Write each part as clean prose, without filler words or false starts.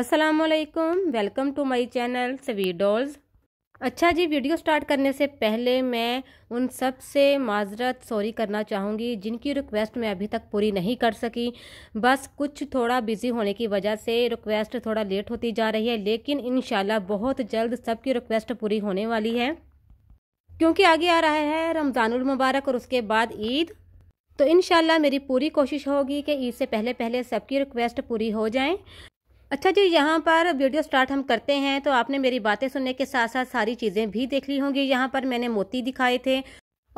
अस्सलाम वालेकुम, welcome to my channel sweet dolls. अच्छा जी, वीडियो स्टार्ट करने से पहले मैं उन सब से माजरत सॉरी करना चाहूँगी जिनकी रिक्वेस्ट मैं अभी तक पूरी नहीं कर सकी। बस कुछ थोड़ा बिज़ी होने की वजह से रिक्वेस्ट थोड़ा लेट होती जा रही है, लेकिन इंशाल्लाह बहुत जल्द सबकी रिक्वेस्ट पूरी होने वाली है, क्योंकि आगे आ रहा है रमज़ानुल मुबारक और उसके बाद ईद। तो इंशाल्लाह मेरी पूरी कोशिश होगी कि ईद से पहले पहले सबकी रिक्वेस्ट पूरी हो जाएं। अच्छा जी, यहाँ पर वीडियो स्टार्ट हम करते हैं। तो आपने मेरी बातें सुनने के साथ साथ सारी चीज़ें भी देख ली होंगी। यहाँ पर मैंने मोती दिखाए थे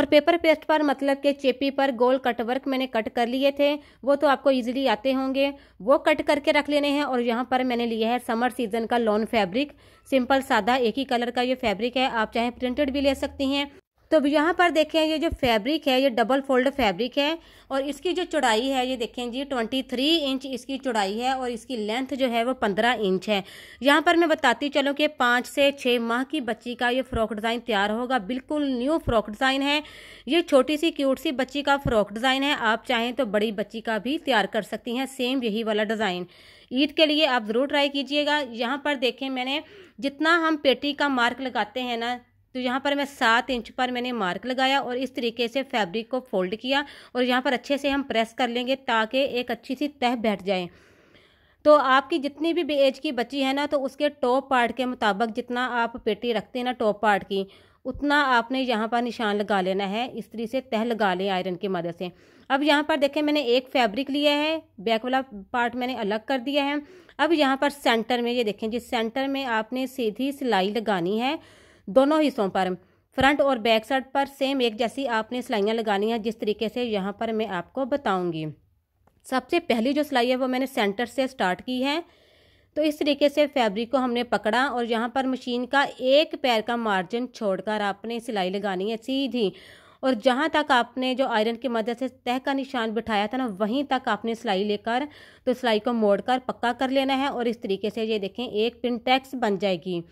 और पेपर पेस्ट पर मतलब के चेपी पर गोल कटवर्क मैंने कट कर लिए थे, वो तो आपको ईजिली आते होंगे, वो कट करके रख लेने हैं। और यहाँ पर मैंने लिया है समर सीजन का लॉन फैब्रिक, सिंपल सादा एक ही कलर का ये फैब्रिक है, आप चाहे प्रिंटेड भी ले सकती हैं। तो यहाँ पर देखें ये जो फैब्रिक है ये डबल फोल्ड फैब्रिक है और इसकी जो चौड़ाई है ये देखें जी 23 इंच इसकी चौड़ाई है और इसकी लेंथ जो है वो 15 इंच है। यहाँ पर मैं बताती चलूँ कि 5 से 6 माह की बच्ची का ये फ्रॉक डिज़ाइन तैयार होगा, बिल्कुल न्यू फ्रॉक डिज़ाइन है। ये छोटी सी क्यूट सी बच्ची का फ्रॉक डिज़ाइन है, आप चाहें तो बड़ी बच्ची का भी तैयार कर सकती हैं सेम यही वाला डिज़ाइन। ईद के लिए आप ज़रूर ट्राई कीजिएगा। यहाँ पर देखें मैंने जितना हम पेटी का मार्क लगाते हैं ना, तो यहाँ पर मैं 7 इंच पर मैंने मार्क लगाया और इस तरीके से फैब्रिक को फोल्ड किया और यहाँ पर अच्छे से हम प्रेस कर लेंगे ताकि एक अच्छी सी तह बैठ जाए। तो आपकी जितनी भी एज की बच्ची है ना, तो उसके टॉप पार्ट के मुताबिक जितना आप पेटी रखते हैं ना टॉप पार्ट की, उतना आपने यहाँ पर निशान लगा लेना है, इस तरीके से तह लगा लें आयरन की मदद से। अब यहाँ पर देखें मैंने एक फैब्रिक लिया है, बैक वाला पार्ट मैंने अलग कर दिया है। अब यहाँ पर सेंटर में ये देखें जी, सेंटर में आपने सीधी सिलाई लगानी है दोनों हिस्सों पर, फ्रंट और बैक साइड पर सेम एक जैसी आपने सिलाइयाँ लगानी है, जिस तरीके से यहाँ पर मैं आपको बताऊंगी। सबसे पहली जो सिलाई है वो मैंने सेंटर से स्टार्ट की है। तो इस तरीके से फैब्रिक को हमने पकड़ा और यहाँ पर मशीन का एक पैर का मार्जिन छोड़कर आपने सिलाई लगानी है सीधी, और जहाँ तक आपने जो आयरन की मदद से तह का निशान बिठाया था ना, वहीं तक आपने सिलाई लेकर तो सिलाई को मोड़कर पक्का कर लेना है। और इस तरीके से ये देखें एक पिनटैक्स बन जाएगी।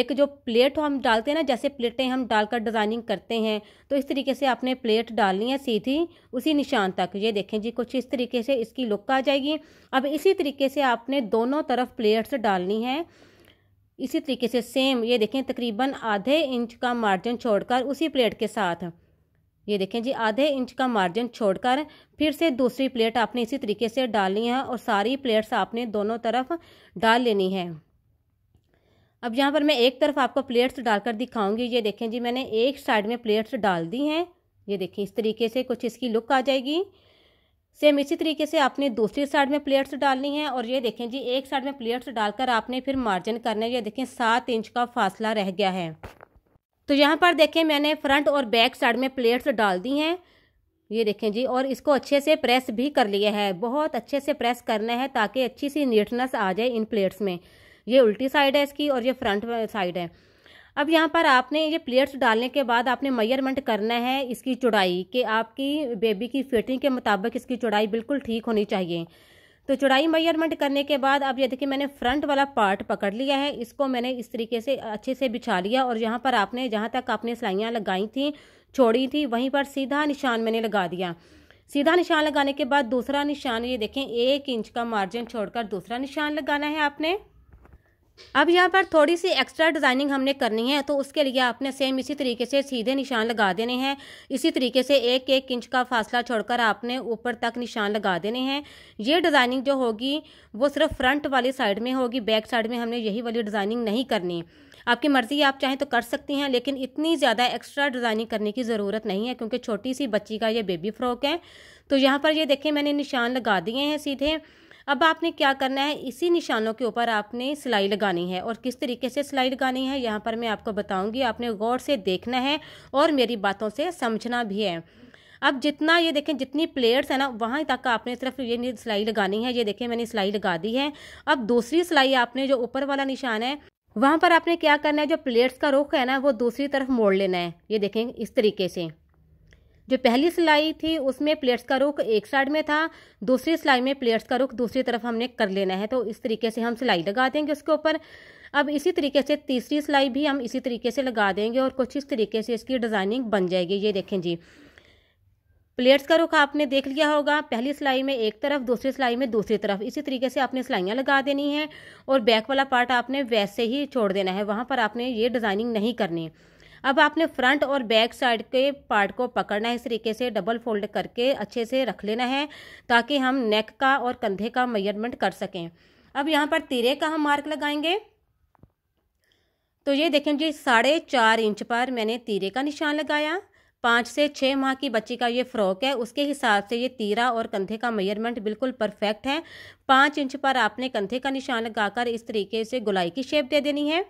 एक जो प्लेट हम डालते हैं ना, जैसे प्लेटें हम डालकर डिज़ाइनिंग करते हैं, तो इस तरीके से आपने प्लेट डालनी है सीधी उसी निशान तक। ये देखें जी कुछ इस तरीके से इसकी लुक आ जाएगी। अब इसी तरीके से आपने दोनों तरफ प्लेट्स डालनी है, इसी तरीके से सेम ये देखें तकरीबन आधे इंच का मार्जिन छोड़कर उसी प्लेट के साथ, ये देखें जी आधे इंच का मार्जिन छोड़कर फिर से दूसरी प्लेट आपने इसी तरीके से डालनी है और सारी प्लेट्स आपने दोनों तरफ डाल लेनी है। अब यहाँ पर मैं एक तरफ आपको प्लेट्स डालकर दिखाऊंगी। ये देखें जी मैंने एक साइड में प्लेट्स डाल दी हैं, ये देखें इस तरीके से कुछ इसकी लुक आ जाएगी। सेम इसी तरीके से आपने दूसरी साइड में प्लेट्स डालनी है और ये देखें जी एक साइड में प्लेट्स डालकर आपने फिर मार्जिन करना है। ये देखें 7 इंच का फासला रह गया है। तो यहाँ पर देखें मैंने फ्रंट और बैक साइड में प्लेट्स डाल दी हैं, ये देखें जी, और इसको अच्छे से प्रेस भी कर लिया है। बहुत अच्छे से प्रेस करना है ताकि अच्छी सी नीटनेस आ जाए इन प्लेट्स में। ये उल्टी साइड है इसकी और ये फ्रंट साइड है। अब यहाँ पर आपने ये प्लेट्स डालने के बाद आपने मेजरमेंट करना है इसकी चौड़ाई, कि आपकी बेबी की फिटिंग के मुताबिक इसकी चौड़ाई बिल्कुल ठीक होनी चाहिए। तो चौड़ाई मेजरमेंट करने के बाद अब ये देखिए मैंने फ्रंट वाला पार्ट पकड़ लिया है, इसको मैंने इस तरीके से अच्छे से बिछा लिया और यहाँ पर आपने जहाँ तक आपने सिलाइयाँ लगाई थी छोड़ी थी वहीं पर सीधा निशान मैंने लगा दिया। सीधा निशान लगाने के बाद दूसरा निशान ये देखें 1 इंच का मार्जिन छोड़कर दूसरा निशान लगाना है आपने। अब यहाँ पर थोड़ी सी एक्स्ट्रा डिज़ाइनिंग हमने करनी है, तो उसके लिए आपने सेम इसी तरीके से सीधे निशान लगा देने हैं। इसी तरीके से 1-1 इंच का फासला छोड़कर आपने ऊपर तक निशान लगा देने हैं। ये डिज़ाइनिंग जो होगी वो सिर्फ फ्रंट वाली साइड में होगी, बैक साइड में हमने यही वाली डिज़ाइनिंग नहीं करनी। आपकी मर्ज़ी, आप चाहें तो कर सकती हैं, लेकिन इतनी ज़्यादा एक्स्ट्रा डिज़ाइनिंग करने की ज़रूरत नहीं है, क्योंकि छोटी सी बच्ची का ये बेबी फ्रॉक है। तो यहाँ पर ये देखें मैंने निशान लगा दिए हैं सीधे। अब आपने क्या करना है, इसी निशानों के ऊपर आपने सिलाई लगानी है और किस तरीके से सिलाई लगानी है यहाँ पर मैं आपको बताऊंगी। आपने गौर से देखना है और मेरी बातों से समझना भी है। अब जितना ये देखें जितनी प्लेट्स है ना, वहाँ तक आपने सिर्फ ये सिलाई लगानी है। ये देखें मैंने सिलाई लगा दी है। अब दूसरी सिलाई आपने जो ऊपर वाला निशान है वहाँ पर आपने क्या करना है, जो प्लेट्स का रुख है ना वो दूसरी तरफ मोड़ लेना है। ये देखें इस तरीके से जो पहली सिलाई थी उसमें प्लेट्स का रुख एक साइड में था, दूसरी सिलाई में प्लेट्स का रुख दूसरी तरफ हमने कर लेना है। तो इस तरीके से हम सिलाई लगा देंगे उसके ऊपर। अब इसी तरीके से तीसरी सिलाई भी हम इसी तरीके से लगा देंगे और कुछ इस तरीके से इसकी डिज़ाइनिंग बन जाएगी। ये देखें जी प्लेट्स का रुख आपने देख लिया होगा, पहली सिलाई में एक तरफ, दूसरी सिलाई में दूसरी तरफ, इसी तरीके से आपने सिलाइयाँ लगा देनी है और बैक वाला पार्ट आपने वैसे ही छोड़ देना है, वहाँ पर आपने ये डिज़ाइनिंग नहीं करनी। अब आपने फ्रंट और बैक साइड के पार्ट को पकड़ना है, इस तरीके से डबल फोल्ड करके अच्छे से रख लेना है ताकि हम नेक का और कंधे का मेजरमेंट कर सकें। अब यहाँ पर तीरे का हम मार्क लगाएंगे, तो ये देखें जी 4.5 इंच पर मैंने तीरे का निशान लगाया। 5 से 6 माह की बच्ची का ये फ्रॉक है, उसके हिसाब से ये तीरा और कंधे का मेजरमेंट बिल्कुल परफेक्ट है। 5 इंच पर आपने कंधे का निशान लगाकर इस तरीके से गोलाई की शेप दे देनी है।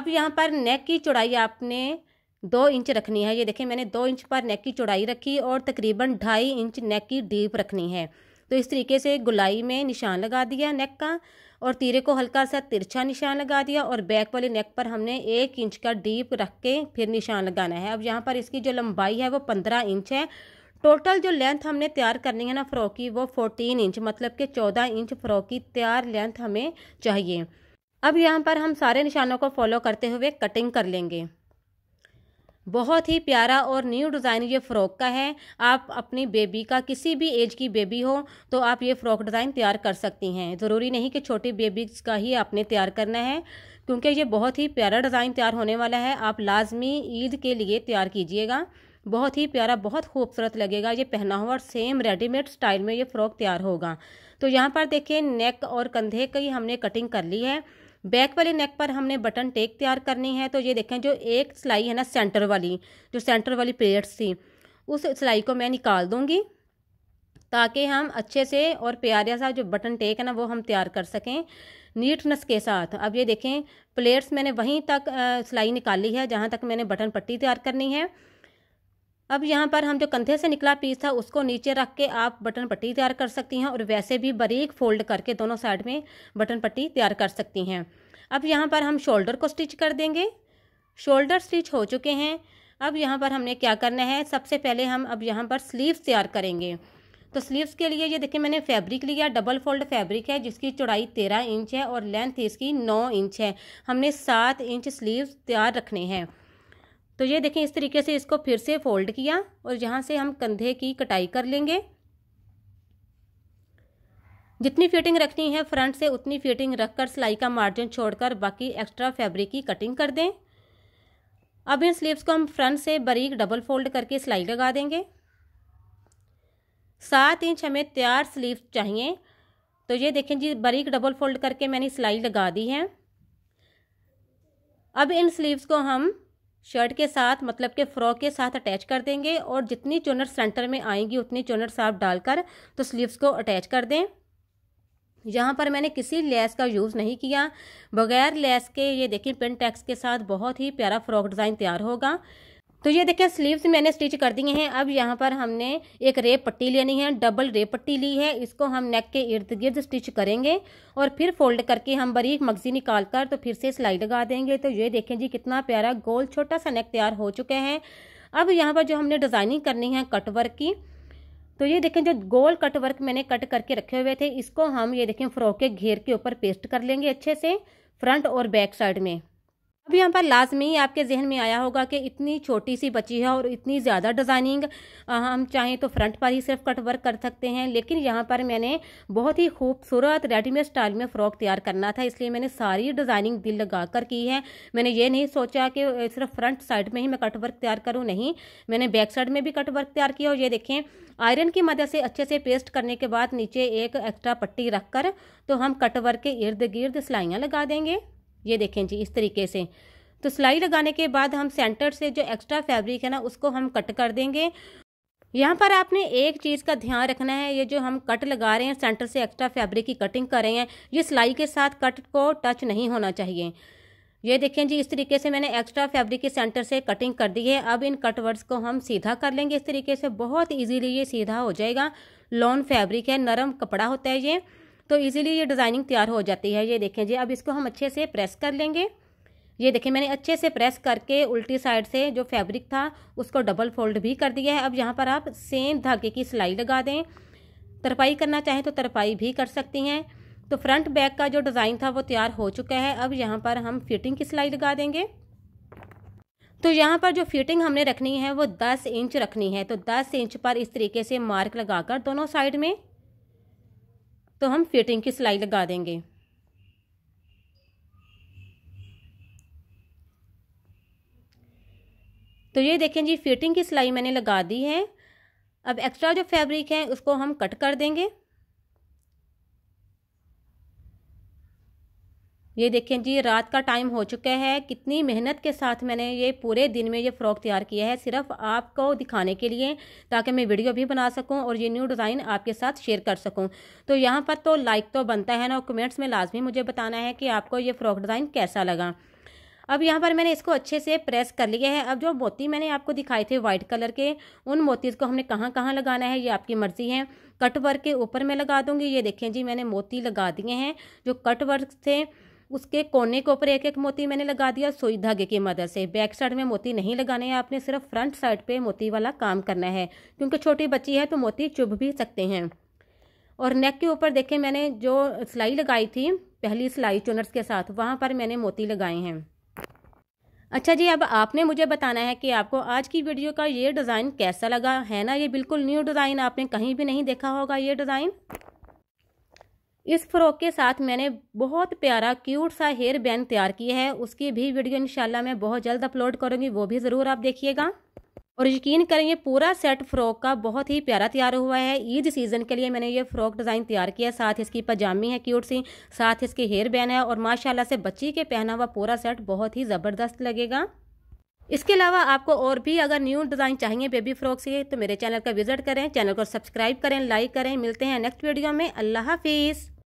अब यहाँ पर नेक की चौड़ाई आपने 2 इंच रखनी है, ये देखें मैंने 2 इंच पर नेक की चौड़ाई रखी और तकरीबन 2.5 इंच नेक की डीप रखनी है। तो इस तरीके से गोलाई में निशान लगा दिया नेक का और तीरे को हल्का सा तिरछा निशान लगा दिया और बैक वाले नेक पर हमने 1 इंच का डीप रख के फिर निशान लगाना है। अब यहाँ पर इसकी जो लंबाई है वो 15 इंच है। टोटल जो लेंथ हमने तैयार करनी है ना फ्रॉक की, वो 14 इंच, मतलब कि 14 इंच फ्रॉक की तैयार लेंथ हमें चाहिए। अब यहाँ पर हम सारे निशानों को फॉलो करते हुए कटिंग कर लेंगे। बहुत ही प्यारा और न्यू डिज़ाइन ये फ़्रॉक का है। आप अपनी बेबी का, किसी भी एज की बेबी हो तो आप ये फ़्रॉक डिज़ाइन तैयार कर सकती हैं। ज़रूरी नहीं कि छोटी बेबीज़ का ही आपने तैयार करना है, क्योंकि ये बहुत ही प्यारा डिज़ाइन तैयार होने वाला है। आप लाजमी ईद के लिए तैयार कीजिएगा, बहुत ही प्यारा, बहुत खूबसूरत लगेगा ये पहना हुआ और सेम रेडीमेड स्टाइल में ये फ़्रॉक तैयार होगा। तो यहाँ पर देखिए नेक और कंधे की हमने कटिंग कर ली है। बैक वाले नेक पर हमने बटन टेक तैयार करनी है। तो ये देखें जो एक सिलाई है ना सेंटर वाली, जो सेंटर वाली प्लेट्स थी, उस सिलाई को मैं निकाल दूंगी ताकि हम अच्छे से और प्यारा सा जो बटन टेक है ना वो हम तैयार कर सकें नीटनेस के साथ। अब ये देखें प्लेट्स मैंने वहीं तक सिलाई निकाली है जहाँ तक मैंने बटन पट्टी तैयार करनी है। अब यहाँ पर हम जो कंधे से निकला पीस था उसको नीचे रख के आप बटन पट्टी तैयार कर सकती हैं और वैसे भी बारीक फोल्ड करके दोनों साइड में बटन पट्टी तैयार कर सकती हैं। अब यहाँ पर हम शोल्डर को स्टिच कर देंगे। शोल्डर स्टिच हो चुके हैं। अब यहाँ पर हमने क्या करना है, सबसे पहले हम अब यहाँ पर स्लीव्स तैयार करेंगे। तो स्लीव्स के लिए ये देखिए मैंने फैब्रिक लिया, डबल फोल्ड फैब्रिक है जिसकी चौड़ाई 13 इंच है और लेंथ इसकी 9 इंच है। हमने 7 इंच स्लीव्स तैयार रखने हैं। तो ये देखें इस तरीके से इसको फिर से फोल्ड किया और यहाँ से हम कंधे की कटाई कर लेंगे। जितनी फिटिंग रखनी है फ्रंट से उतनी फिटिंग रखकर सिलाई का मार्जिन छोड़कर बाकी एक्स्ट्रा फैब्रिक की कटिंग कर दें। अब इन स्लीव्स को हम फ्रंट से बारीक डबल फोल्ड करके सिलाई लगा देंगे। 7 इंच हमें तैयार स्लीव्स चाहिए। तो ये देखें जी बारीक डबल फोल्ड करके मैंने सिलाई लगा दी है। अब इन स्लीव्स को हम शर्ट के साथ, मतलब के फ्रॉक के साथ अटैच कर देंगे और जितनी चोनर सेंटर में आएंगी उतनी चोनर्स आप डालकर तो स्लीव्स को अटैच कर दें। यहाँ पर मैंने किसी लेस का यूज़ नहीं किया, बगैर लेस के ये देखिए पिन टैक्स के साथ बहुत ही प्यारा फ्रॉक डिज़ाइन तैयार होगा। तो ये देखिए स्लीव्स मैंने स्टिच कर दिए हैं। अब यहाँ पर हमने एक रेप पट्टी लेनी है, डबल रेप पट्टी ली है, इसको हम नेक के इर्द गिर्द स्टिच करेंगे और फिर फोल्ड करके हम बारीक मगजी निकाल कर तो फिर से सिलाई लगा देंगे। तो ये देखें जी कितना प्यारा गोल छोटा सा नेक तैयार हो चुका है। अब यहाँ पर जो हमने डिज़ाइनिंग करनी है कटवर्क की, तो ये देखें जो गोल कटवर्क मैंने कट करके रखे हुए थे इसको हम ये देखें फ्रॉक के घेर के ऊपर पेस्ट कर लेंगे अच्छे से फ्रंट और बैक साइड में। अब यहाँ पर लाजमी आपके जहन में आया होगा कि इतनी छोटी सी बच्ची है और इतनी ज़्यादा डिज़ाइनिंग, हम चाहें तो फ्रंट पर ही सिर्फ कट वर्क कर सकते हैं, लेकिन यहाँ पर मैंने बहुत ही खूबसूरत रेडीमेड स्टाइल में फ़्रॉक तैयार करना था, इसलिए मैंने सारी डिज़ाइनिंग दिल लगा कर की है। मैंने ये नहीं सोचा कि सिर्फ फ्रंट साइड में ही मैं कट वर्क तैयार करूँ, नहीं, मैंने बैक साइड में भी कट वर्क तैयार किया। और ये देखें आयरन की मदद से अच्छे से पेस्ट करने के बाद नीचे एक एक्स्ट्रा पट्टी रख कर तो हम कट वर्क के इर्द गिर्द सिलाइयाँ लगा देंगे। ये देखें जी इस तरीके से। तो सिलाई लगाने के बाद हम सेंटर से जो एक्स्ट्रा फैब्रिक है ना उसको हम कट कर देंगे। यहाँ पर आपने एक चीज़ का ध्यान रखना है, ये जो हम कट लगा रहे हैं सेंटर से एक्स्ट्रा फैब्रिक की कटिंग कर रहे हैं, ये सिलाई के साथ कट को टच नहीं होना चाहिए। ये देखें जी इस तरीके से मैंने एक्स्ट्रा फैब्रिक के सेंटर से कटिंग कर दी है। अब इन कटवर्ड्स को हम सीधा कर लेंगे इस तरीके से, बहुत ईजीली ये सीधा हो जाएगा। लॉन फैब्रिक है, नरम कपड़ा होता है ये, तो इजीली ये डिज़ाइनिंग तैयार हो जाती है। ये देखें जी अब इसको हम अच्छे से प्रेस कर लेंगे। ये देखें मैंने अच्छे से प्रेस करके उल्टी साइड से जो फैब्रिक था उसको डबल फोल्ड भी कर दिया है। अब यहाँ पर आप सेम धागे की सिलाई लगा दें, तरपाई करना चाहें तो तरपाई भी कर सकती हैं। तो फ्रंट बैक का जो डिज़ाइन था वो तैयार हो चुका है। अब यहाँ पर हम फिटिंग की सिलाई लगा देंगे। तो यहाँ पर जो फिटिंग हमने रखनी है वो 10 इंच रखनी है। तो 10 इंच पर इस तरीके से मार्क लगाकर दोनों साइड में तो हम फिटिंग की सिलाई लगा देंगे। तो ये देखें जी, फिटिंग की सिलाई मैंने लगा दी है। अब एक्स्ट्रा जो फैब्रिक है उसको हम कट कर देंगे। ये देखें जी, रात का टाइम हो चुका है। कितनी मेहनत के साथ मैंने ये पूरे दिन में ये फ़्रॉक तैयार किया है, सिर्फ आपको दिखाने के लिए, ताकि मैं वीडियो भी बना सकूं और ये न्यू डिज़ाइन आपके साथ शेयर कर सकूं। तो यहाँ पर तो लाइक तो बनता है ना, और कमेंट्स में लाजमी मुझे बताना है कि आपको ये फ़्रॉक डिज़ाइन कैसा लगा। अब यहाँ पर मैंने इसको अच्छे से प्रेस कर लिया है। अब जो मोती मैंने आपको दिखाए थे वाइट कलर के, उन मोती को हमने कहाँ कहाँ लगाना है ये आपकी मर्ज़ी है। कट वर्क के ऊपर मैं लगा दूँगी। ये देखें जी, मैंने मोती लगा दिए हैं। जो कट वर्क थे उसके कोने के ऊपर एक एक मोती मैंने लगा दिया सुई धागे की मदद से। बैक साइड में मोती नहीं लगाने हैं आपने, सिर्फ फ्रंट साइड पे मोती वाला काम करना है, क्योंकि छोटी बच्ची है तो मोती चुभ भी सकते हैं। और नेक के ऊपर देखें, मैंने जो सिलाई लगाई थी पहली सिलाई चुनर्स के साथ, वहाँ पर मैंने मोती लगाए हैं। अच्छा जी, अब आपने मुझे बताना है कि आपको आज की वीडियो का ये डिज़ाइन कैसा लगा, है ना। ये बिल्कुल न्यू डिज़ाइन, आपने कहीं भी नहीं देखा होगा ये डिज़ाइन। इस फ्रॉक के साथ मैंने बहुत प्यारा क्यूट सा हेयर बैंड तैयार किया है, उसकी भी वीडियो इंशाल्लाह मैं बहुत जल्द अपलोड करूँगी, वो भी ज़रूर आप देखिएगा। और यकीन करें ये पूरा सेट फ्रॉक का बहुत ही प्यारा तैयार हुआ है। ईद सीज़न के लिए मैंने ये फ्रॉक डिज़ाइन तैयार किया, साथ इसकी पजामी है क्यूट सी, साथ इसके हेयर बैंड है, और माशाल्लाह से बच्ची के पहना हुआ पूरा सेट बहुत ही ज़बरदस्त लगेगा। इसके अलावा आपको और भी अगर न्यू डिज़ाइन चाहिए बेबी फ्रॉक से, तो मेरे चैनल का विजिट करें, चैनल को सब्सक्राइब करें, लाइक करें। मिलते हैं नेक्स्ट वीडियो में। अल्लाह हाफिज़।